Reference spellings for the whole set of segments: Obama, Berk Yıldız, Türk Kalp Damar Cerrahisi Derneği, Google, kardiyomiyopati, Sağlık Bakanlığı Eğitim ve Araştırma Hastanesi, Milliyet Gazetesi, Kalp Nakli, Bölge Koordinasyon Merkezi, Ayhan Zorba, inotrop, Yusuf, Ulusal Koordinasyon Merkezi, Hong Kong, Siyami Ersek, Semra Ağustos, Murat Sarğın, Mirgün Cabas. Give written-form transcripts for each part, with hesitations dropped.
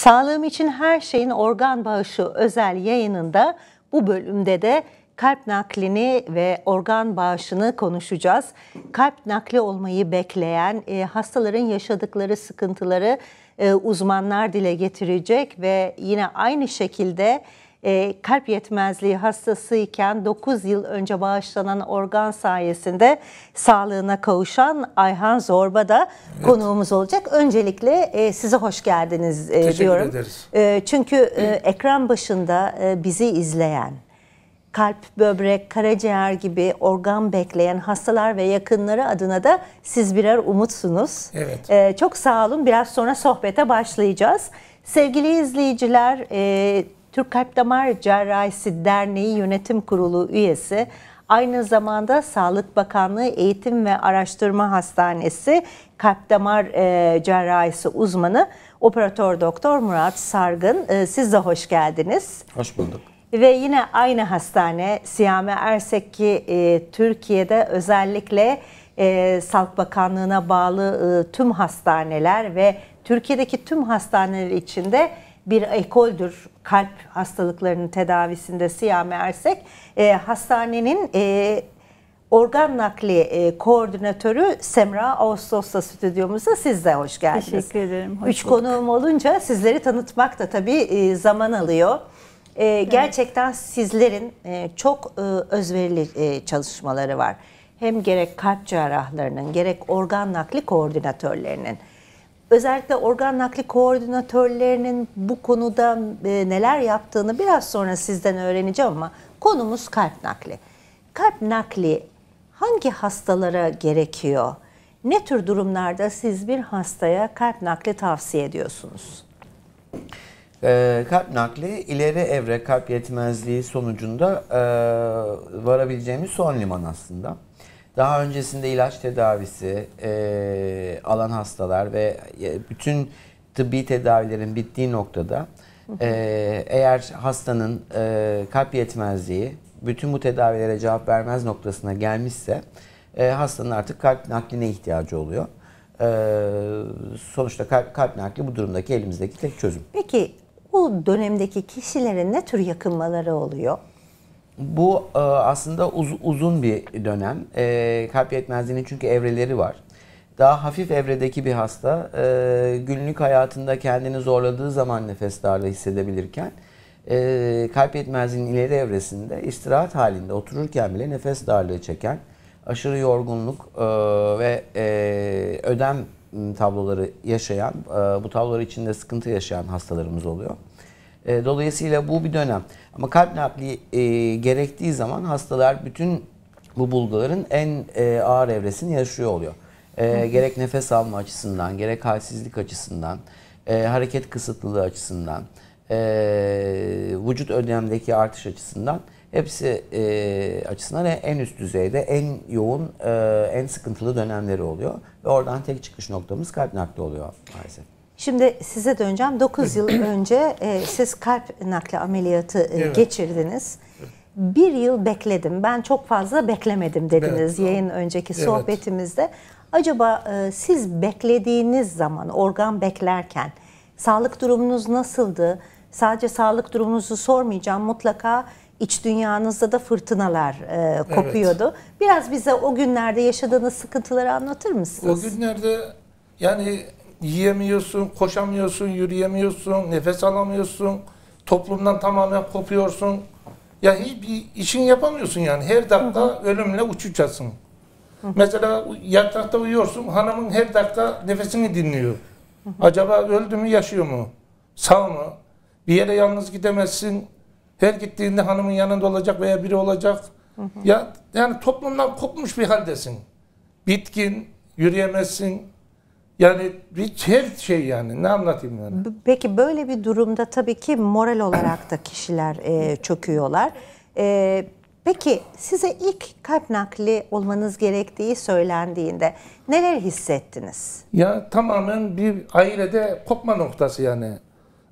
Sağlığım İçin Herşey'in organ bağışı özel yayınında bu bölümde de kalp naklini ve organ bağışını konuşacağız. Kalp nakli olmayı bekleyen hastaların yaşadıkları sıkıntıları uzmanlar dile getirecek ve yine aynı şekilde kalp yetmezliği hastasıyken 9 yıl önce bağışlanan organ sayesinde sağlığına kavuşan Ayhan Zorba da evet, konuğumuz olacak. Öncelikle size hoş geldiniz diyorum. Teşekkür ederiz. Çünkü ekran başında bizi izleyen, kalp, böbrek, karaciğer gibi organ bekleyen hastalar ve yakınları adına da siz birer umutsunuz. Evet. Çok sağ olun. Biraz sonra sohbete başlayacağız. Sevgili izleyiciler, Türk Kalp Damar Cerrahisi Derneği Yönetim Kurulu üyesi, aynı zamanda Sağlık Bakanlığı Eğitim ve Araştırma Hastanesi Kalp Damar Cerrahisi uzmanı Operatör Doktor Murat Sarğın. Siz de hoş geldiniz. Hoş bulduk. Ve yine aynı hastane Siyami Ersek ki Türkiye'de özellikle Sağlık Bakanlığı'na bağlı tüm hastaneler ve Türkiye'deki tüm hastaneler içinde bir ekoldür kalp hastalıklarının tedavisinde Siyami Ersek. Hastanenin organ nakli koordinatörü Semra Ağustos'ta stüdyomuzda. Siz de hoş geldiniz. Teşekkür ederim. Üç konuğum olunca sizleri tanıtmak da tabii zaman alıyor. Gerçekten evet, sizlerin çok özverili çalışmaları var. Hem gerek kalp cerrahlarının gerek organ nakli koordinatörlerinin. Özellikle organ nakli koordinatörlerinin bu konuda neler yaptığını biraz sonra sizden öğreneceğim ama konumuz kalp nakli. Kalp nakli hangi hastalara gerekiyor? Ne tür durumlarda siz bir hastaya kalp nakli tavsiye ediyorsunuz? Kalp nakli ileri evre kalp yetmezliği sonucunda varabileceğimiz son liman aslında. Daha öncesinde ilaç tedavisi alan hastalar ve bütün tıbbi tedavilerin bittiği noktada eğer hastanın kalp yetmezliği bütün bu tedavilere cevap vermez noktasına gelmişse hastanın artık kalp nakline ihtiyacı oluyor. Sonuçta kalp nakli bu durumdaki elimizdeki tek çözüm. Peki bu dönemdeki kişilerin ne tür yakınmaları oluyor? Bu aslında uzun bir dönem. Kalp yetmezliğinin çünkü evreleri var. Daha hafif evredeki bir hasta günlük hayatında kendini zorladığı zaman nefes darlığı hissedebilirken kalp yetmezliğinin ileri evresinde istirahat halinde otururken bile nefes darlığı çeken, aşırı yorgunluk ve ödem tabloları yaşayan, bu tablolar içinde sıkıntı yaşayan hastalarımız oluyor. Dolayısıyla bu bir dönem. Ama kalp nakli gerektiği zaman hastalar bütün bu bulguların en ağır evresini yaşıyor oluyor. Gerek nefes alma açısından, gerek halsizlik açısından, hareket kısıtlılığı açısından, vücut ödemdeki artış açısından hepsi açısından en üst düzeyde, en yoğun, en sıkıntılı dönemleri oluyor. Ve oradan tek çıkış noktamız kalp nakli oluyor maalesef. Şimdi size döneceğim. 9 yıl önce siz kalp nakli ameliyatı evet, geçirdiniz. Evet. Bir yıl bekledim. Ben çok fazla beklemedim dediniz evet, yayın önceki evet, sohbetimizde. Acaba siz beklediğiniz zaman, organ beklerken sağlık durumunuz nasıldı? Sadece sağlık durumunuzu sormayacağım. Mutlaka iç dünyanızda da fırtınalar kopuyordu. Evet. Biraz bize o günlerde yaşadığınız sıkıntıları anlatır mısınız? O günlerde yani yiyemiyorsun, koşamıyorsun, yürüyemiyorsun, nefes alamıyorsun, toplumdan tamamen kopuyorsun. Ya hiçbir işini yapamıyorsun yani. Her dakika ölümle uçacaksın. Mesela yatakta uyuyorsun, hanımın her dakika nefesini dinliyor. Acaba öldü mü, yaşıyor mu? Sağ mı? Bir yere yalnız gidemezsin. Her gittiğinde hanımın yanında olacak veya biri olacak. Ya yani toplumdan kopmuş bir haldesin. Bitkin, yürüyemezsin. Yani hiç her şey yani ne anlatayım yani. Peki böyle bir durumda tabii ki moral olarak da kişiler çöküyorlar. Peki size ilk kalp nakli olmanız gerektiği söylendiğinde neler hissettiniz? Ya tamamen bir ailede kopma noktası yani.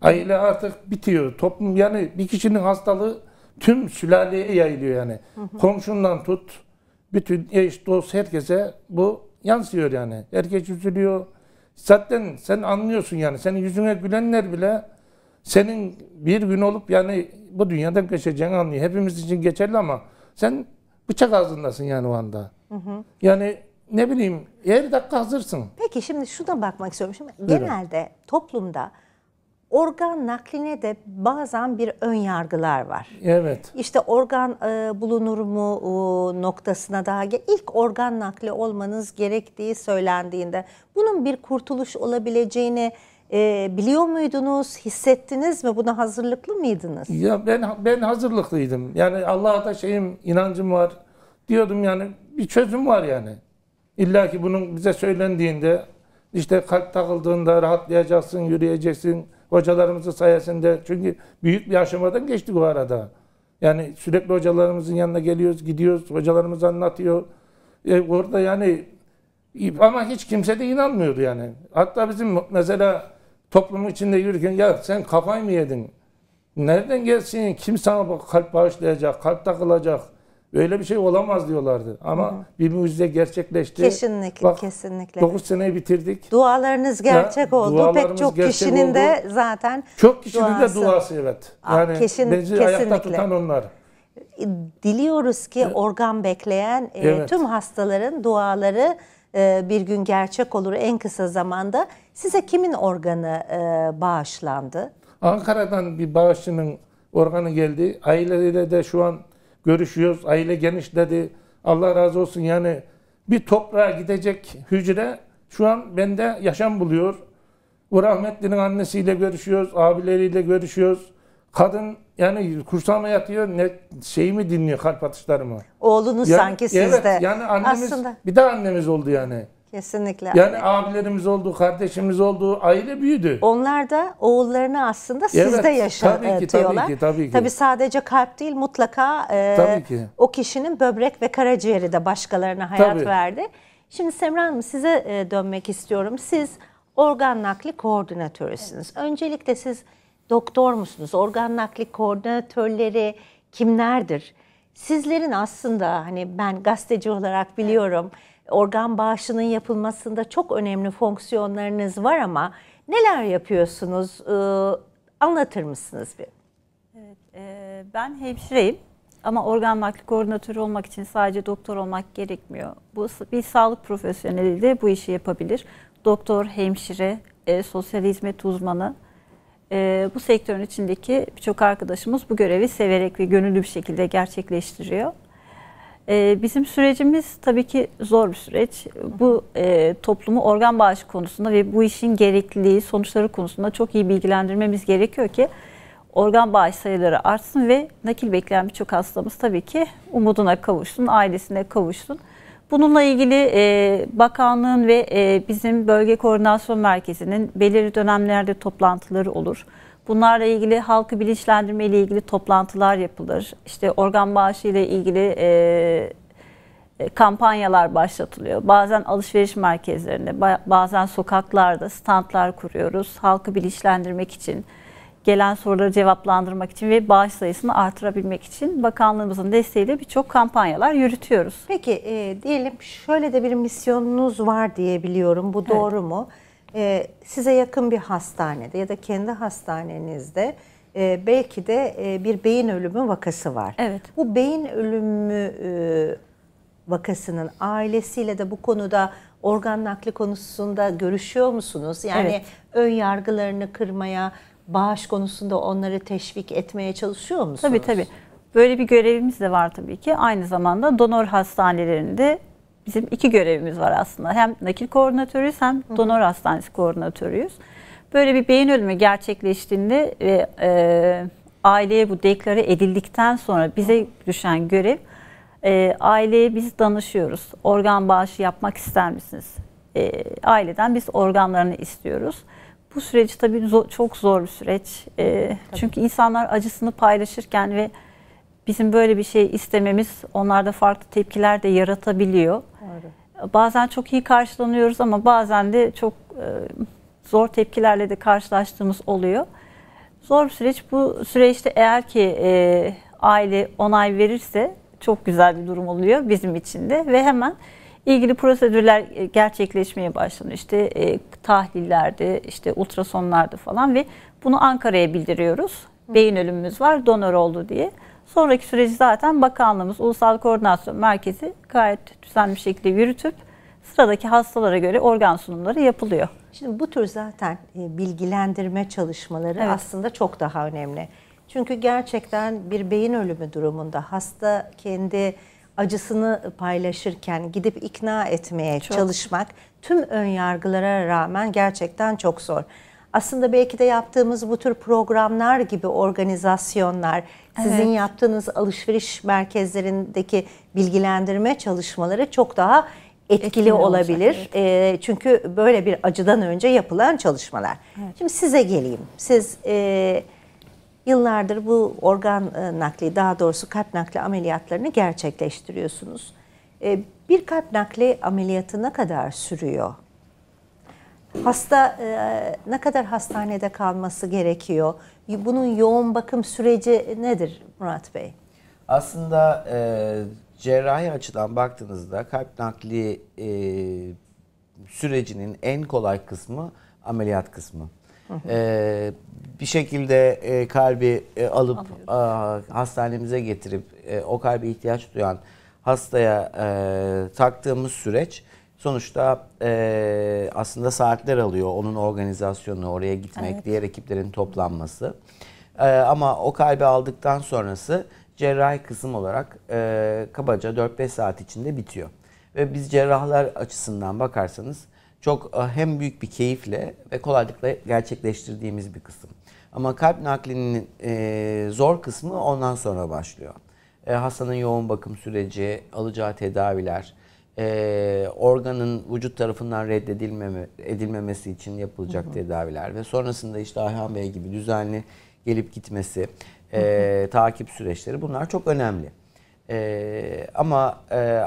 Aile artık bitiyor. Toplum yani bir kişinin hastalığı tüm sülaleye yayılıyor yani. Komşundan tut, bütün eş, dost herkese bu yansıyor yani. Herkes üzülüyor. Zaten sen anlıyorsun yani. Senin yüzüne gülenler bile senin bir gün olup yani bu dünyadan geçeceğini anlıyor. Hepimiz için geçerli ama sen bıçak ağzındasın yani o anda. Hı hı. Yani ne bileyim her dakika hazırsın. Peki şimdi şuna bakmak istiyorum. Şimdi genelde toplumda organ nakline de bazen bir ön yargılar var. Evet. İşte organ bulunur mu noktasına daha ilk organ nakli olmanız gerektiği söylendiğinde bunun bir kurtuluş olabileceğini biliyor muydunuz? Hissettiniz mi? Buna hazırlıklı mıydınız? Ya ben hazırlıklıydım. Yani Allah'a da inancım var. Diyordum yani bir çözüm var yani. İlla ki bunun bize söylendiğinde işte kalp takıldığında rahatlayacaksın, yürüyeceksin. Hocalarımızın sayesinde. Çünkü büyük bir aşamadan geçtik o arada. Yani sürekli hocalarımızın yanına geliyoruz, gidiyoruz. Hocalarımız anlatıyor. Orada yani ama hiç kimse de inanmıyordu yani. Hatta bizim mesela toplumun içinde yürürken ya sen kafayı mı yedin? Nereden gelsin? Kim sana bak, kalp bağışlayacak, kalp takılacak? Böyle bir şey olamaz diyorlardı. Ama bir mucize gerçekleşti. Kesinlikle, bak, kesinlikle. 9 seneyi bitirdik. Dualarınız gerçek oldu. Pek çok kişinin de zaten çok kişinin duası. De duası evet. Yani bizi ayakta tutan onlar. Diliyoruz ki organ bekleyen tüm hastaların duaları bir gün gerçek olur en kısa zamanda. Size kimin organı bağışlandı? Ankara'dan bir bağışçının organı geldi. Aileyle de şu an görüşüyoruz. Aile genişledi. Allah razı olsun yani bir toprağa gidecek hücre şu an bende yaşam buluyor. Bu rahmetlinin annesiyle görüşüyoruz. Abileriyle görüşüyoruz. Kadın yani kursağıma yatıyor, ne şeyimi dinliyor, kalp atışlarımı. Oğlunuz yani, sanki sizde. Evet, yani annemiz, aslında bir de annemiz oldu yani. Kesinlikle. Yani abilerimiz oldu, kardeşimiz oldu, aile büyüdü. Onlar da oğullarını aslında sizde yaşatıyorlar. Tabii ki. Tabii sadece kalp değil, mutlaka o kişinin böbrek ve karaciğeri de başkalarına hayat verdi. Şimdi Semra Hanım size dönmek istiyorum. Siz organ nakli koordinatörüsünüz. Evet. Öncelikle siz doktor musunuz? Organ nakli koordinatörleri kimlerdir? Sizlerin aslında hani ben gazeteci olarak biliyorum organ bağışının yapılmasında çok önemli fonksiyonlarınız var ama neler yapıyorsunuz? Anlatır mısınız bir? Evet, ben hemşireyim ama organ nakli koordinatörü olmak için sadece doktor olmak gerekmiyor. Bu bir sağlık profesyoneli de bu işi yapabilir. Doktor, hemşire, sosyal hizmet uzmanı. Bu sektörün içindeki birçok arkadaşımız bu görevi severek ve gönüllü bir şekilde gerçekleştiriyor. Bizim sürecimiz tabii ki zor bir süreç. Bu toplumu organ bağışı konusunda ve bu işin gerekliliği, sonuçları konusunda çok iyi bilgilendirmemiz gerekiyor ki organ bağış sayıları artsın ve nakil bekleyen birçok hastamız tabii ki umuduna kavuşsun, ailesine kavuşsun. Bununla ilgili bakanlığın ve bizim Bölge Koordinasyon Merkezi'nin belirli dönemlerde toplantıları olur. Bunlarla ilgili halkı bilinçlendirme ile ilgili toplantılar yapılır. İşte organ bağışı ile ilgili kampanyalar başlatılıyor. Bazen alışveriş merkezlerinde, bazen sokaklarda standlar kuruyoruz. Halkı bilinçlendirmek için, gelen soruları cevaplandırmak için ve bağış sayısını artırabilmek için bakanlığımızın desteğiyle birçok kampanyalar yürütüyoruz. Peki diyelim şöyle de bir misyonunuz var diye biliyorum. Bu doğru mu? Size yakın bir hastanede ya da kendi hastanenizde belki de bir beyin ölümü vakası var. Evet. Bu beyin ölümü vakasının ailesiyle de bu konuda organ nakli konusunda görüşüyor musunuz? Yani ön yargılarını kırmaya, bağış konusunda onları teşvik etmeye çalışıyor musunuz? Tabii tabii. Böyle bir görevimiz de var tabii ki. Aynı zamanda donör hastanelerinde bizim iki görevimiz var aslında. Hem nakil koordinatörüyüz hem donör hastanesi koordinatörüyüz. Böyle bir beyin ölümü gerçekleştiğinde ve aileye bu deklare edildikten sonra bize düşen görev aileye biz danışıyoruz. Organ bağışı yapmak ister misiniz? Aileden biz organlarını istiyoruz. Bu süreç tabii çok zor bir süreç. Çünkü insanlar acısını paylaşırken ve bizim böyle bir şey istememiz onlarda farklı tepkiler de yaratabiliyor. Doğru. Bazen çok iyi karşılanıyoruz ama bazen de çok zor tepkilerle de karşılaştığımız oluyor. Zor bir süreç. Bu süreçte eğer ki aile onay verirse çok güzel bir durum oluyor bizim için de ve hemen ilgili prosedürler gerçekleşmeye başlanıyor. İşte tahlillerde, işte ultrasonlarda falan ve Bunu Ankara'ya bildiriyoruz. Beyin ölümümüz var, donör oldu diye. Sonraki süreci zaten bakanlığımız, Ulusal Koordinasyon Merkezi gayet düzenli bir şekilde yürütüp sıradaki hastalara göre organ sunumları yapılıyor. Şimdi bu tür zaten bilgilendirme çalışmaları aslında çok daha önemli. Çünkü gerçekten bir beyin ölümü durumunda hasta kendi acısını paylaşırken gidip ikna etmeye çalışmak tüm ön yargılara rağmen gerçekten çok zor. Aslında belki de yaptığımız bu tür programlar gibi organizasyonlar, sizin yaptığınız alışveriş merkezlerindeki bilgilendirme çalışmaları çok daha etkili olabilir. Olacak, çünkü böyle bir acıdan önce yapılan çalışmalar. Evet. Şimdi size geleyim. Siz yıllardır bu organ nakli, daha doğrusu kalp nakli ameliyatlarını gerçekleştiriyorsunuz. Bir kalp nakli ameliyatı ne kadar sürüyor? Hasta ne kadar hastanede kalması gerekiyor? Bunun yoğun bakım süreci nedir Murat Bey? Aslında cerrahi açıdan baktığınızda kalp nakli sürecinin en kolay kısmı ameliyat kısmı. Bir şekilde kalbi alıp hastanemize getirip o kalbe ihtiyaç duyan hastaya taktığımız süreç sonuçta aslında saatler alıyor. Onun organizasyonu, oraya gitmek, diğer ekiplerin toplanması. Ama o kalbi aldıktan sonrası cerrahi kısım olarak kabaca 4-5 saat içinde bitiyor. Ve biz cerrahlar açısından bakarsanız çok hem büyük bir keyifle ve kolaylıkla gerçekleştirdiğimiz bir kısım. Ama kalp naklinin zor kısmı ondan sonra başlıyor. Hastanın yoğun bakım süreci, alacağı tedaviler, organın vücut tarafından reddedilmemesi için yapılacak tedaviler ve sonrasında işte Ayhan Bey gibi düzenli gelip gitmesi, takip süreçleri, bunlar çok önemli. Ama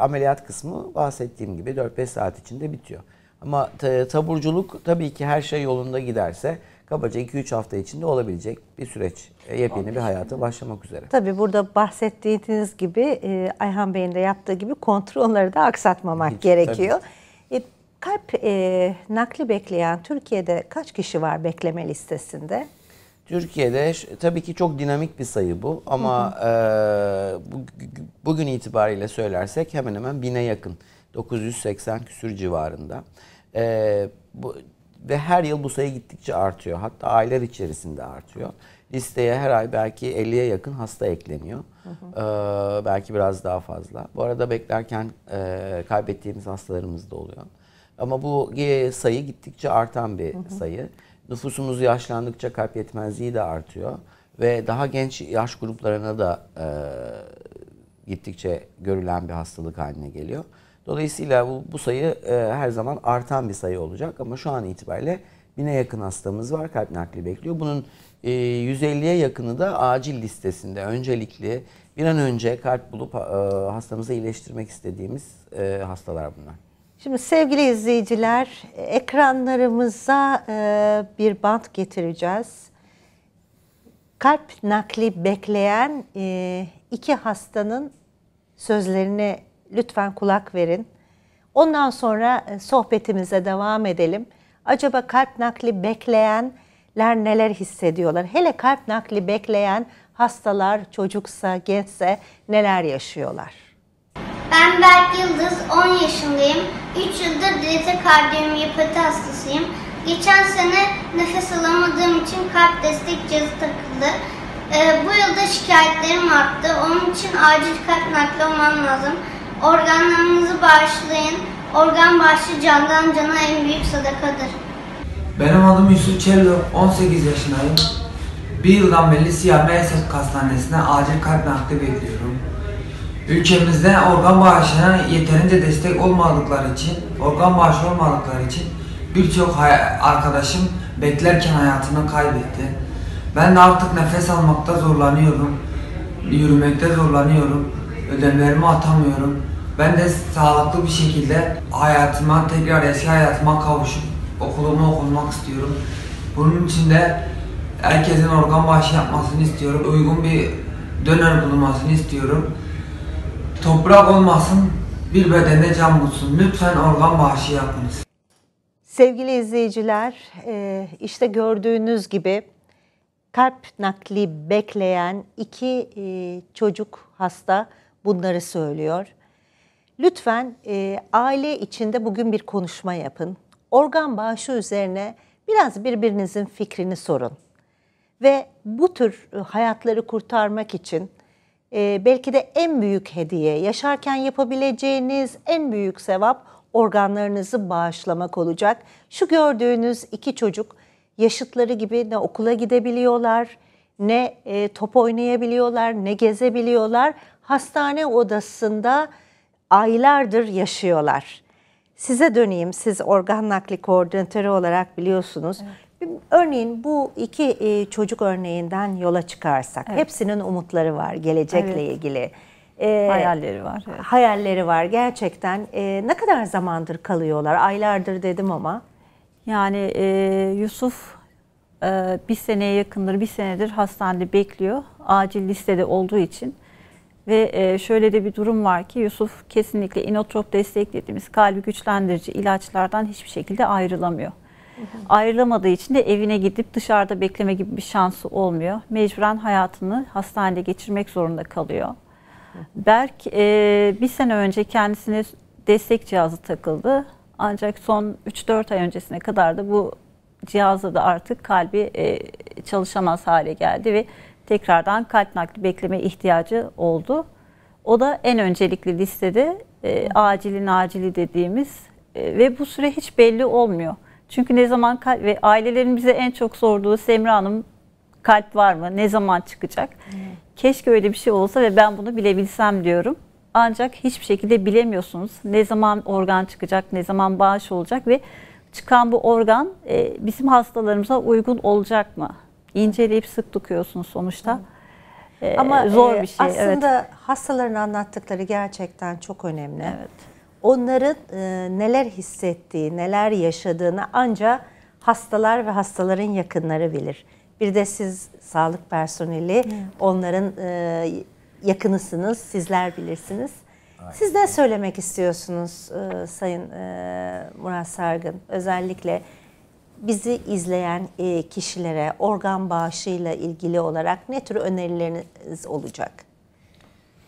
ameliyat kısmı bahsettiğim gibi 4-5 saat içinde bitiyor. Ama taburculuk tabii ki her şey yolunda giderse kabaca 2-3 hafta içinde olabilecek bir süreç. Yepyeni bir hayata başlamak üzere. Tabii burada bahsettiğiniz gibi Ayhan Bey'in de yaptığı gibi kontrolleri de aksatmamak gerekiyor. Kalp nakli bekleyen Türkiye'de kaç kişi var bekleme listesinde? Türkiye'de tabii ki çok dinamik bir sayı bu ama bugün itibariyle söylersek hemen hemen 1000'e yakın. 980 küsür civarında. Ve her yıl bu sayı gittikçe artıyor. Hatta aylar içerisinde artıyor. Listeye her ay belki 50'ye yakın hasta ekleniyor. Belki biraz daha fazla. Bu arada beklerken kaybettiğimiz hastalarımız da oluyor. Ama bu sayı gittikçe artan bir sayı. Nüfusumuz yaşlandıkça kalp yetmezliği de artıyor. Ve daha genç yaş gruplarına da gittikçe görülen bir hastalık haline geliyor. Dolayısıyla bu sayı her zaman artan bir sayı olacak ama şu an itibariyle 1000'e yakın hastamız var, kalp nakli bekliyor. Bunun 150'ye yakını da acil listesinde, öncelikli, bir an önce kalp bulup hastamızı iyileştirmek istediğimiz hastalar bunlar. Şimdi sevgili izleyiciler, ekranlarımıza bir bant getireceğiz. Kalp nakli bekleyen iki hastanın sözlerine lütfen kulak verin. Ondan sonra sohbetimize devam edelim. Acaba kalp nakli bekleyenler neler hissediyorlar? Hele kalp nakli bekleyen hastalar çocuksa, gençse neler yaşıyorlar? Ben Berk Yıldız, 10 yaşındayım. 3 yıldır diyabet kardiyomiyopati hastasıyım. Geçen sene nefes alamadığım için kalp destek cihazı takıldı. Bu yılda şikayetlerim arttı. Onun için acil kalp nakli olmam lazım. Organlarınızı bağışlayın. Organ bağışı candan cana en büyük sadakadır. Benim adım Yusuf, 18 yaşındayım. Bir yıldan beri Siyami Ersek Hastanesi'ne acil kalp nakli bekliyorum. Ülkemizde organ bağışına yeterince destek olmadıkları için, birçok arkadaşım beklerken hayatını kaybetti. Ben de artık nefes almakta zorlanıyorum, yürümekte zorlanıyorum, ödemlerimi atamıyorum. Ben de sağlıklı bir şekilde hayatıma, tekrar eski hayatıma kavuşup okulumu okumak istiyorum. Bunun için de herkesin organ bağışı yapmasını istiyorum. Uygun bir donör bulunmasını istiyorum. Toprak olmasın, bir bedene can bulsun. Lütfen organ bağışı yapınız. Sevgili izleyiciler, işte gördüğünüz gibi kalp nakli bekleyen iki çocuk hasta bunları söylüyor. Lütfen aile içinde bugün bir konuşma yapın. Organ bağışı üzerine biraz birbirinizin fikrini sorun. Ve bu tür hayatları kurtarmak için belki de en büyük hediye, yaşarken yapabileceğiniz en büyük sevap organlarınızı bağışlamak olacak. Şu gördüğünüz iki çocuk yaşıtları gibi ne okula gidebiliyorlar, ne top oynayabiliyorlar, ne gezebiliyorlar. Hastane odasında aylardır yaşıyorlar. Size döneyim, siz organ nakli koordinatörü olarak biliyorsunuz. Evet. Örneğin bu iki çocuk örneğinden yola çıkarsak, evet, hepsinin umutları var gelecekle, evet, ilgili. Hayalleri var. Evet. Hayalleri var gerçekten. Ne kadar zamandır kalıyorlar? Aylardır dedim ama. Yani Yusuf bir seneye yakındır, bir senedir hastanede bekliyor. Acil listede olduğu için. Ve şöyle de bir durum var ki Yusuf kesinlikle inotrop desteklediğimiz kalbi güçlendirici ilaçlardan hiçbir şekilde ayrılamıyor. Hı hı. Ayrılamadığı için de evine gidip dışarıda bekleme gibi bir şansı olmuyor. Mecburen hayatını hastanede geçirmek zorunda kalıyor. Hı hı. Berk bir sene önce kendisine destek cihazı takıldı. Ancak son 3-4 ay öncesine kadar da bu cihazla da artık kalbi çalışamaz hale geldi ve tekrardan kalp nakli bekleme ihtiyacı oldu. O da en öncelikli listede acili dediğimiz ve bu süre hiç belli olmuyor. Çünkü ne zaman kalp ve ailelerin bize en çok sorduğu Semra Hanım kalp var mı? Ne zaman çıkacak? Hmm. Keşke öyle bir şey olsa ve ben bunu bilebilsem diyorum. Ancak hiçbir şekilde bilemiyorsunuz. Ne zaman organ çıkacak, ne zaman bağış olacak ve çıkan bu organ bizim hastalarımıza uygun olacak mı? İnceleyip sık dokuyorsun sonuçta. Ama zor bir şey. Aslında evet, hastaların anlattıkları gerçekten çok önemli. Evet. Onların neler hissettiği, neler yaşadığını ancak hastalar ve hastaların yakınları bilir. Bir de siz sağlık personeli, evet, onların yakınısınız, sizler bilirsiniz. Aynen. Siz ne söylemek istiyorsunuz Sayın Murat Sarğın? Özellikle bizi izleyen kişilere organ bağışıyla ilgili olarak ne tür önerileriniz olacak?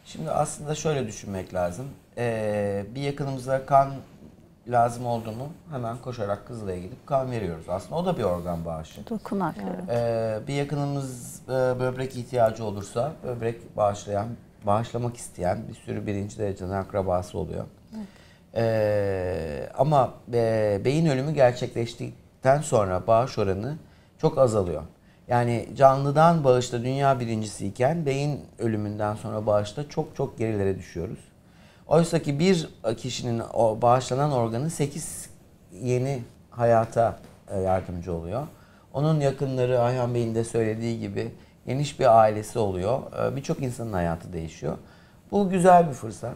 Şimdi aslında şöyle düşünmek lazım. Bir yakınımıza kan lazım olduğunu hemen koşarak Kızılay'a gidip kan veriyoruz. Aslında o da bir organ bağışı. Dokunak. Evet. Bir yakınımız böbrek ihtiyacı olursa böbrek bağışlamak isteyen bir sürü birinci dereceden akrabası oluyor. Evet. Ama beyin ölümü gerçekleştiği sonra bağış oranı çok azalıyor. Yani canlıdan bağışta dünya birincisiyken beyin ölümünden sonra bağışta çok çok gerilere düşüyoruz. Oysa ki bir kişinin bağışlanan organı 8 yeni hayata yardımcı oluyor. Onun yakınları, Ayhan Bey'in de söylediği gibi, geniş bir ailesi oluyor. Birçok insanın hayatı değişiyor. Bu güzel bir fırsat.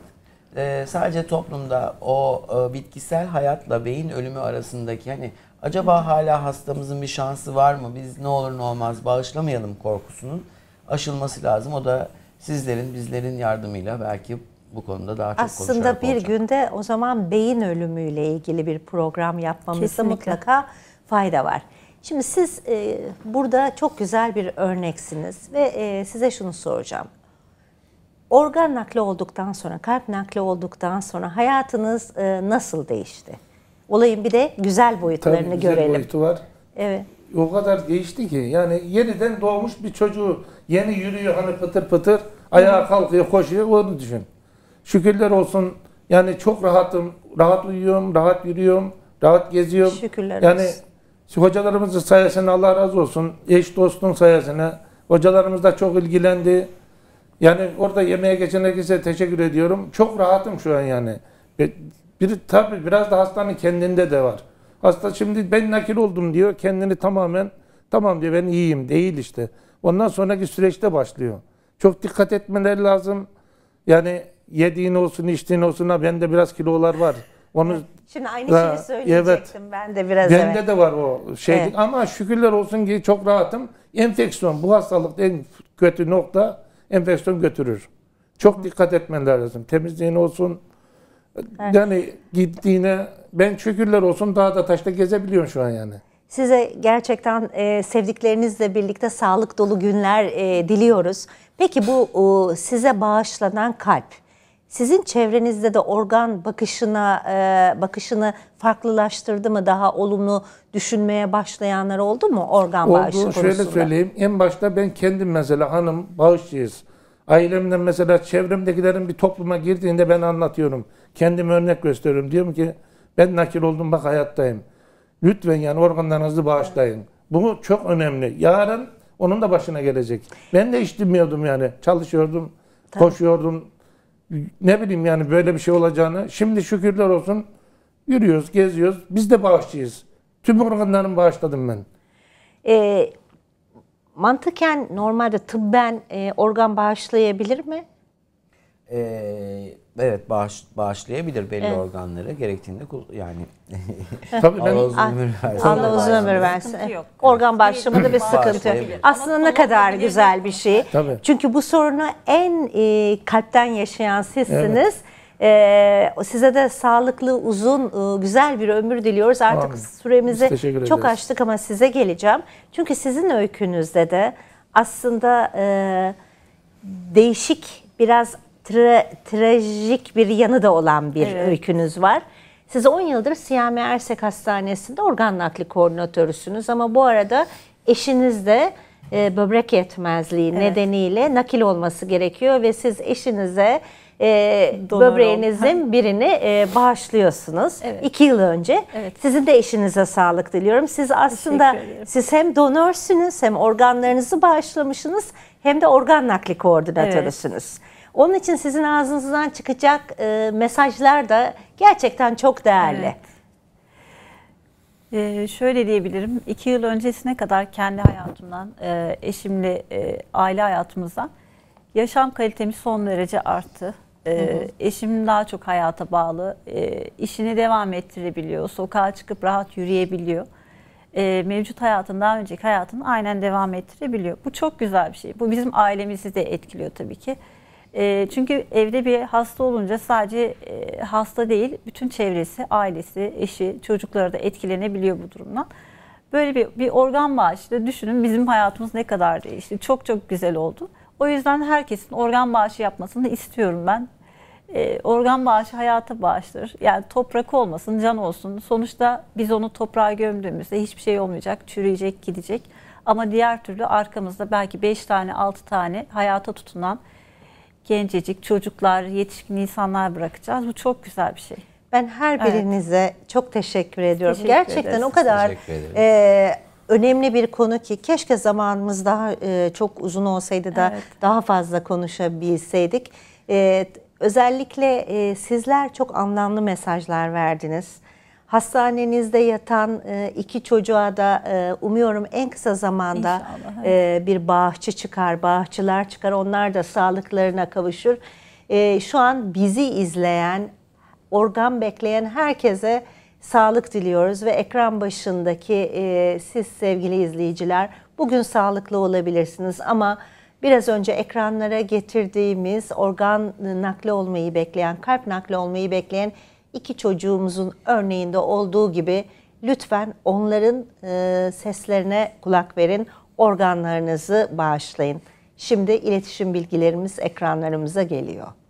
Sadece toplumda o bitkisel hayatla beyin ölümü arasındaki hani acaba hala hastamızın bir şansı var mı? Biz ne olur ne olmaz bağışlamayalım korkusunun aşılması lazım. O da sizlerin, bizlerin yardımıyla belki bu konuda daha çok konuşarak olacak. Aslında bir günde o zaman beyin ölümüyle ilgili bir program yapmamızda mutlaka fayda var. Şimdi siz burada çok güzel bir örneksiniz ve size şunu soracağım. Organ nakli olduktan sonra, kalp nakli olduktan sonra hayatınız nasıl değişti? Olayın bir de güzel boyutlarını tabii güzel görelim. Boyutu var. Evet. O kadar değişti ki yani yeniden doğmuş bir çocuğu, yeni yürüyor hani pıtır pıtır, ayağa kalkıyor, koşuyor, onu düşün. Şükürler olsun yani çok rahatım, rahat uyuyorum, rahat yürüyorum, rahat geziyorum. Şükürler yani olsun. Yani hocalarımızın sayesinde Allah razı olsun, eş dostun sayesinde hocalarımız da çok ilgilendi. Yani orada yemeğe geçen herkese teşekkür ediyorum. Çok rahatım şu an yani. Tabii biraz da hastanın kendinde de var. Hasta şimdi ben nakil oldum diyor. Kendini tamamen tamam diyor, ben iyiyim. Değil işte. Ondan sonraki süreçte başlıyor. Çok dikkat etmeleri lazım. Yani yediğin olsun, içtiğin olsun. Bende biraz kilolar var. Onu şimdi aynı şeyi söyleyecektim. Evet, ben de biraz bende evet, de var o şey. Evet. Ama şükürler olsun ki çok rahatım. Enfeksiyon. Bu hastalıkta en kötü nokta enfeksiyon götürür. Çok dikkat etmeleri lazım. Temizliğin olsun. Evet. Yani gittiğine ben şükürler olsun daha da taşta gezebiliyorum şu an yani. Size gerçekten sevdiklerinizle birlikte sağlık dolu günler diliyoruz. Peki bu size bağışlanan kalp, sizin çevrenizde de organ bakışını farklılaştırdı mı? Daha olumlu düşünmeye başlayanlar oldu mu organ bağışı konusunda? Şöyle söyleyeyim. En başta ben kendim mesela hanım bağışçıyız. Ailemden mesela çevremdekilerin bir topluma girdiğinde ben anlatıyorum. Kendime örnek gösteriyorum. Diyorum ki ben nakil oldum, bak hayattayım. Lütfen yani organlarınızı bağışlayın. Bu çok önemli. Yarın onun da başına gelecek. Ben de hiç bilmiyordum yani. Çalışıyordum, tabii, koşuyordum. Ne bileyim yani böyle bir şey olacağını. Şimdi şükürler olsun yürüyoruz, geziyoruz. Biz de bağışçıyız. Tüm organlarımı bağışladım ben. Mantıken normalde tıbben organ bağışlayabilir mi? Evet, bağışlayabilir belli, evet, organları gerektiğinde yani. Tabii ben Allah uzun ömür versin. Organ bağışlamada bir sıkıntı yok. Aslında ne kadar güzel bir şey. Tabii. Çünkü bu sorunu en kalpten yaşayan sizsiniz. Evet. Size de sağlıklı, uzun, güzel bir ömür diliyoruz. Artık süremizi çok açtık ama size geleceğim. Çünkü sizin öykünüzde de aslında değişik, biraz trajik bir yanı da olan bir, evet, öykünüz var. Siz 10 yıldır Siyami Ersek Hastanesi'nde organ nakli koordinatörüsünüz ama bu arada eşiniz de böbrek yetmezliği, evet, nedeniyle nakil olması gerekiyor ve siz eşinize böbreğinizin birini bağışlıyorsunuz. Evet. 2 yıl önce. Evet. Sizin de eşinize sağlık diliyorum. Siz aslında hem donörsünüz, hem organlarınızı bağışlamışsınız, hem de organ nakli koordinatörüsünüz. Evet. Onun için sizin ağzınızdan çıkacak mesajlar da gerçekten çok değerli. Evet. Şöyle diyebilirim, 2 yıl öncesine kadar kendi hayatımdan, eşimle aile hayatımızdan yaşam kalitemiz son derece arttı. Eşim daha çok hayata bağlı, işini devam ettirebiliyor, sokağa çıkıp rahat yürüyebiliyor. Mevcut hayatın, daha önceki hayatını aynen devam ettirebiliyor. Bu çok güzel bir şey. Bu bizim ailemizi de etkiliyor tabii ki. Çünkü evde bir hasta olunca sadece hasta değil, bütün çevresi, ailesi, eşi, çocukları da etkilenebiliyor bu durumdan. Böyle bir organ bağışı, düşünün bizim hayatımız ne kadar değişti. Çok çok güzel oldu. O yüzden herkesin organ bağışı yapmasını istiyorum ben. Organ bağışı hayata bağıştır. Yani toprak olmasın, can olsun. Sonuçta biz onu toprağa gömdüğümüzde hiçbir şey olmayacak, çürüyecek, gidecek. Ama diğer türlü arkamızda belki 5 tane, 6 tane hayata tutunan gencecik çocuklar, yetişkin insanlar bırakacağız. Bu çok güzel bir şey. Ben her birinize, evet, çok teşekkür ediyorum. Gerçekten o kadar önemli bir konu ki keşke zamanımız daha çok uzun olsaydı da, evet, daha fazla konuşabilseydik. Özellikle sizler çok anlamlı mesajlar verdiniz. Hastanenizde yatan 2 çocuğa da umuyorum en kısa zamanda bir bağışçı çıkar, bağışçılar çıkar. Onlar da sağlıklarına kavuşur. Şu an bizi izleyen, organ bekleyen herkese sağlık diliyoruz. Ve ekran başındaki siz sevgili izleyiciler, bugün sağlıklı olabilirsiniz. Ama biraz önce ekranlara getirdiğimiz organ nakli olmayı bekleyen, kalp nakli olmayı bekleyen 2 çocuğumuzun örneğinde olduğu gibi lütfen onların seslerine kulak verin, organlarınızı bağışlayın. Şimdi iletişim bilgilerimiz ekranlarımıza geliyor.